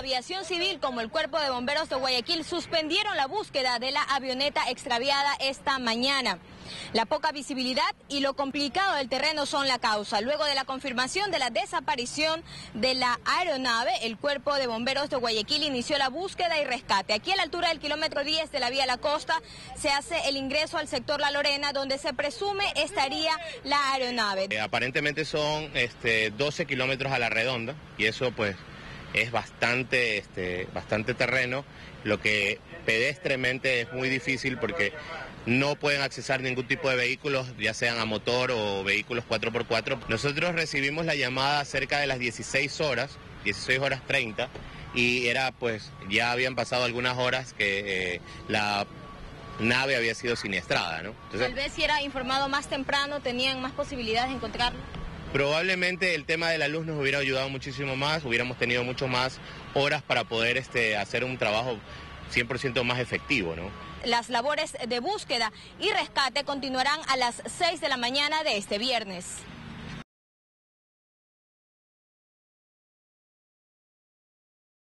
Aviación Civil como el Cuerpo de Bomberos de Guayaquil suspendieron la búsqueda de la avioneta extraviada esta mañana. La poca visibilidad y lo complicado del terreno son la causa. Luego de la confirmación de la desaparición de la aeronave, el Cuerpo de Bomberos de Guayaquil inició la búsqueda y rescate. Aquí a la altura del kilómetro 10 de la vía La Costa se hace el ingreso al sector La Lorena, donde se presume estaría la aeronave. Aparentemente son 12 kilómetros a la redonda y eso pues es bastante, bastante terreno, lo que pedestremente es muy difícil porque no pueden accesar ningún tipo de vehículos, ya sean a motor o vehículos 4x4. Nosotros recibimos la llamada cerca de las 16 horas 30, y era pues ya habían pasado algunas horas que la nave había sido siniestrada, ¿no? Entonces, tal vez si era informado más temprano tenían más posibilidades de encontrarlo. Probablemente el tema de la luz nos hubiera ayudado muchísimo más, hubiéramos tenido mucho más horas para poder hacer un trabajo 100% más efectivo, ¿no? Las labores de búsqueda y rescate continuarán a las 6 de la mañana de este viernes.